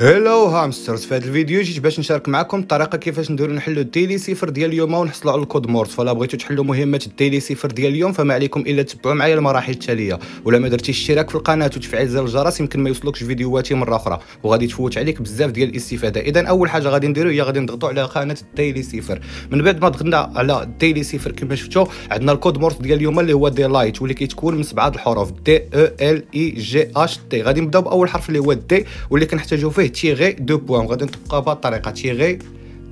هلو هامسترز، في هذا الفيديو جيت باش نشارك معكم الطريقه كيفاش نديرو نحلو الديلي صفر ديال اليوم ونحصلوا على الكود مورس. فلا بغيتو تحلو مهمه الديلي صفر ديال اليوم فما عليكم الا تتبعوا معايا المراحل التاليه. ولا ما درتيش الاشتراك في القناه وتفعيل زر الجرس يمكن ما يوصلوكش فيديوهاتي مره اخرى وغادي تفوت عليك بزاف ديال الاستفاده. اذا اول حاجه غادي نديرو هي غادي نضغطوا على قناه الديلي صفر. من بعد ما ضغطنا على الديلي صفر كما شفتوا عندنا الكود مورس ديال اليوم اللي هو ديلايت، واللي كيتكون من 7 الحروف DELIGHT. غادي نبداو باول حرف اللي هو D واللي كنحتاجو فيه تيغي دو بوان، وغادي نطبقوها بهاد الطريقه تيغي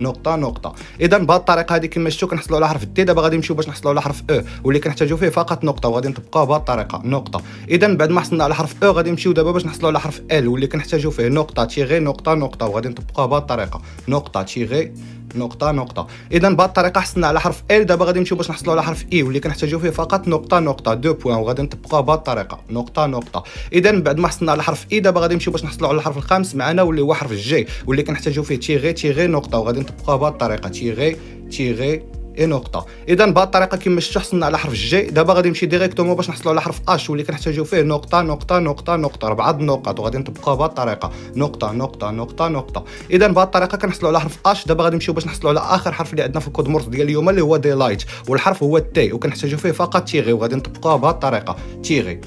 نقطه نقطه. اذا بهاد الطريقه هذه كما شفتوا كنحصلوا على حرف دي. دابا غادي نمشيو باش نحصلوا على حرف او واللي كنحتاجو فيه فقط نقطه، وغادي نطبقوها بهاد الطريقه نقطه. اذا بعد ما حصلنا على حرف او غادي نمشيو دابا باش نحصلوا على حرف ال واللي كنحتاجو فيه نقطه تيغي نقطه نقطه، وغادي نطبقوها بهاد الطريقه نقطه تيغي نقطه نقطه. اذا بهاد الطريقه حصلنا على حرف ال. دابا غادي نمشيو باش نحصلوا على حرف اي واللي كنحتاجو فيه فقط نقطه نقطه دو بوين، وغادي نطبقوها بهاد الطريقه نقطه نقطه. اذا بعد ما حصلنا على حرف اي دابا غادي نمشيو باش نحصلوا على الحرف الخامس معنا واللي هو حرف جي واللي كنحتاجو فيه تيغي تيغي نقطه، وغادي نطبقوها بهاد الطريقه تيغي تيغي نقطه. اذا بهاد الطريقه كما شفتوا حصلنا على حرف جي. دابا غادي نمشي ديريكتومون باش نحصلوا على حرف اش واللي كنحتاجو فيه نقطه نقطه نقطه نقطه، 4 النقط، وغادي نطبقوها بهاد الطريقه نقطه نقطه نقطه نقطه. اذا بهاد الطريقه كنحصلوا على حرف اش. دابا غادي نمشيو باش نحصلوا على اخر حرف اللي عندنا في الكود مورس ديال اليوم اللي هو ديلايت، والحرف هو تي وكنحتاجو فيه فقط تيغي، وغادي نطبقوها بهاد الطريقه تيغي.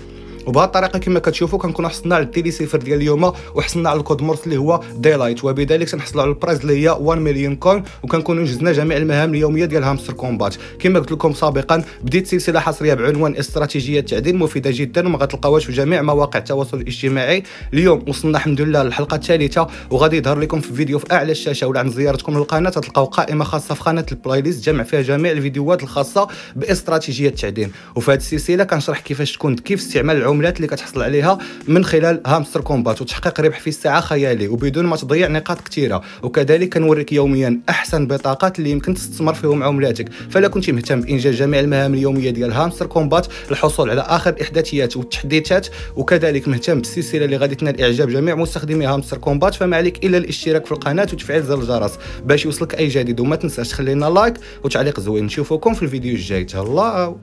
وبهاد الطريقه كما كتشوفوا كنكونوا حصلنا على الديلي صفر ديال اليوم وحصلنا على الكود مورس اللي هو ديلايت، وبذلك كنحصلوا على البرايز اللي هي 1 مليون كوين، وكنكونوا جزنا جميع المهام اليوميه ديال هامستر كومبات. كما قلت لكم سابقا بديت سلسله حصريه بعنوان استراتيجيه تعدين مفيده جدا وما غتلقاوهاش في جميع مواقع التواصل الاجتماعي. اليوم وصلنا الحمد لله للحلقه الثالثه، وغادي يظهر لكم في فيديو في اعلى الشاشه ولا عند زيارتكم للقناه تلقاو قائمه خاصه في قناه البلاي ليست جمع فيها جميع الفيديوهات الخاصه باستراتيجيه التعدين. وفي هذه السلسله كنشرح كيفاش تكون كيف استعمال العملات اللي كتحصل عليها من خلال هامستر كومبات وتحقيق ربح في الساعه خيالي وبدون ما تضيع نقاط كثيره. وكذلك كنوريك يوميا احسن بطاقات اللي يمكن تستثمر فيهم عملاتك. فلا كنتي مهتم بانجاز جميع المهام اليوميه ديال هامستر كومبات للحصول على اخر الاحداثيات والتحديثات، وكذلك مهتم بالسلسله اللي غادي تنال اعجاب جميع مستخدمي هامستر كومبات، فما عليك الا الاشتراك في القناه وتفعيل زر الجرس باش يوصلك اي جديد. وما تنساش تخلينا لايك وتعليق زوين. نشوفكم في الفيديو الجاي، تهلاو.